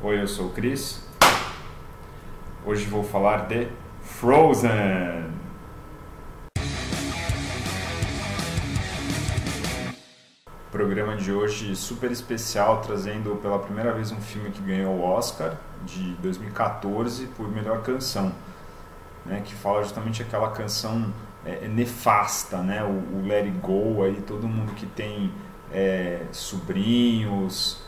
Oi, eu sou o Chris. Hoje vou falar de Frozen. Programa de hoje super especial, trazendo pela primeira vez um filme que ganhou o Oscar de 2014 por melhor canção, né, que fala justamente aquela canção nefasta, né, o Let It Go. Aí todo mundo que tem sobrinhos,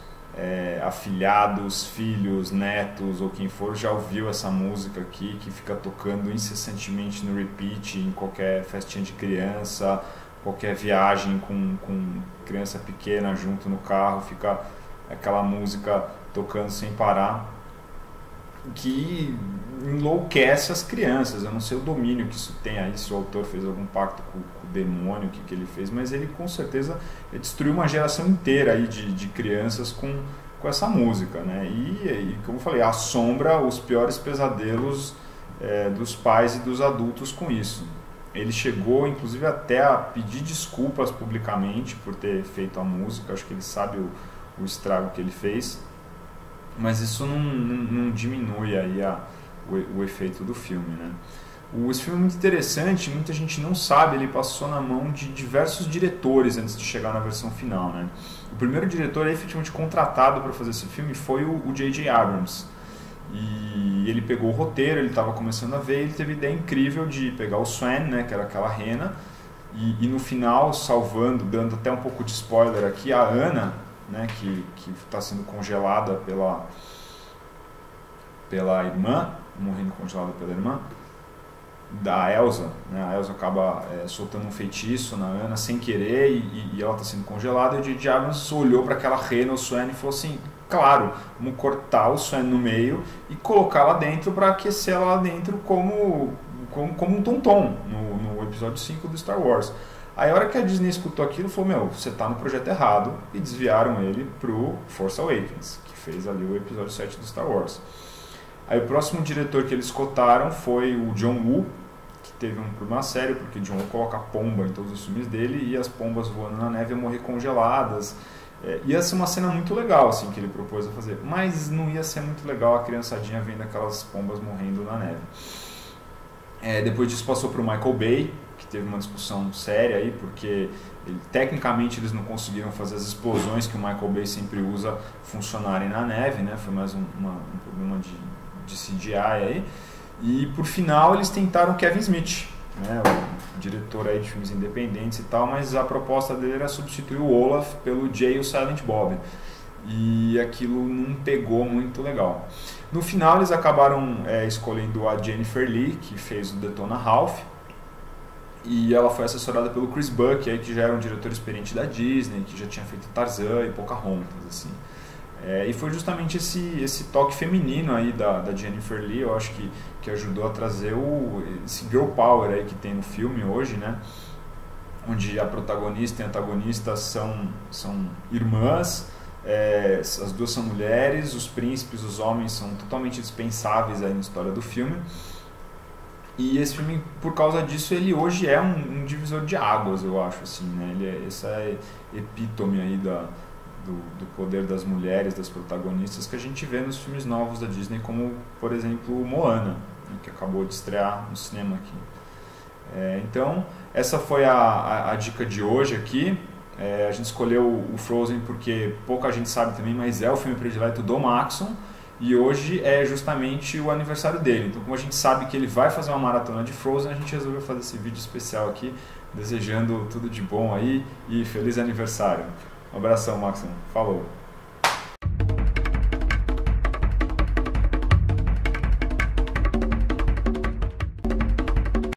afilhados, filhos, netos ou quem for já ouviu essa música aqui, que fica tocando incessantemente no repeat em qualquer festinha de criança, qualquer viagem com criança pequena junto no carro, fica aquela música tocando sem parar, que enlouquece as crianças. Eu não sei o domínio que isso tem aí, se o autor fez algum pacto com o demônio, o que ele fez, mas ele com certeza destruiu uma geração inteira aí de crianças com essa música, né? E como eu falei, assombra os piores pesadelos dos pais e dos adultos com isso. Ele chegou inclusive até a pedir desculpas publicamente por ter feito a música. Acho que ele sabe o estrago que ele fez, mas isso não diminui aí o efeito do filme, né? Esse filme é muito interessante, muita gente não sabe. Ele passou na mão de diversos diretores antes de chegar na versão final, né? O primeiro diretor efetivamente contratado para fazer esse filme foi o J.J. Abrams. E ele pegou o roteiro, ele estava começando a ver, ele teve a ideia incrível de pegar o Sven, né, que era aquela rena, e no final, salvando, dando até um pouco de spoiler aqui, a Anna, né, que está sendo congelada pela irmã, morrendo congelada pela irmã, da Elsa, né? A Elsa acaba soltando um feitiço na Anna sem querer e ela está sendo congelada, e o J.J. Abrams olhou para aquela rena, o Sven, e falou assim: claro, vamos cortar o Sven no meio e colocar lá dentro para aquecer ela lá dentro como um tom-tom no episódio 5 do Star Wars. Aí a hora que a Disney escutou aquilo, falou: meu, você tá no projeto errado, e desviaram ele pro Force Awakens, que fez ali o episódio 7 do Star Wars. Aí o próximo diretor que eles escotaram foi o John Woo, que teve um problema sério, porque John Woo coloca pomba em todos os filmes dele, e as pombas voando na neve iam morrer congeladas. Ia ser uma cena muito legal assim que ele propôs a fazer, mas não ia ser muito legal a criançadinha vendo aquelas pombas morrendo na neve. Depois disso passou para o Michael Bay, que teve uma discussão séria aí, porque tecnicamente eles não conseguiram fazer as explosões que o Michael Bay sempre usa funcionarem na neve, né? Foi mais um problema de CGI aí. E por final eles tentaram Kevin Smith, né, o diretor aí de filmes independentes e tal, mas a proposta dele era substituir o Olaf pelo Jay e o Silent Bob, e aquilo não pegou muito legal. No final eles acabaram escolhendo a Jennifer Lee, que fez o Detona Ralph, e ela foi assessorada pelo Chris Buck, aí, que já era um diretor experiente da Disney, que já tinha feito Tarzan e Pocahontas, assim. E foi justamente esse toque feminino aí da Jennifer Lee, eu acho que ajudou a trazer esse girl power aí que tem no filme hoje, né? Onde a protagonista e a antagonista são irmãs, as duas são mulheres, os príncipes, os homens são totalmente dispensáveis aí na história do filme. E esse filme, por causa disso, ele hoje é um divisor de águas, eu acho, assim, né? Essa é epítome aí do poder das mulheres, das protagonistas, que a gente vê nos filmes novos da Disney, como, por exemplo, Moana, que acabou de estrear no cinema aqui. Então, essa foi a dica de hoje aqui. A gente escolheu o Frozen porque pouca gente sabe também, mas é o filme predileto do Máximo, e hoje é justamente o aniversário dele. Então, como a gente sabe que ele vai fazer uma maratona de Frozen, a gente resolveu fazer esse vídeo especial aqui, desejando tudo de bom aí e feliz aniversário. Um abração, Máximo. Falou!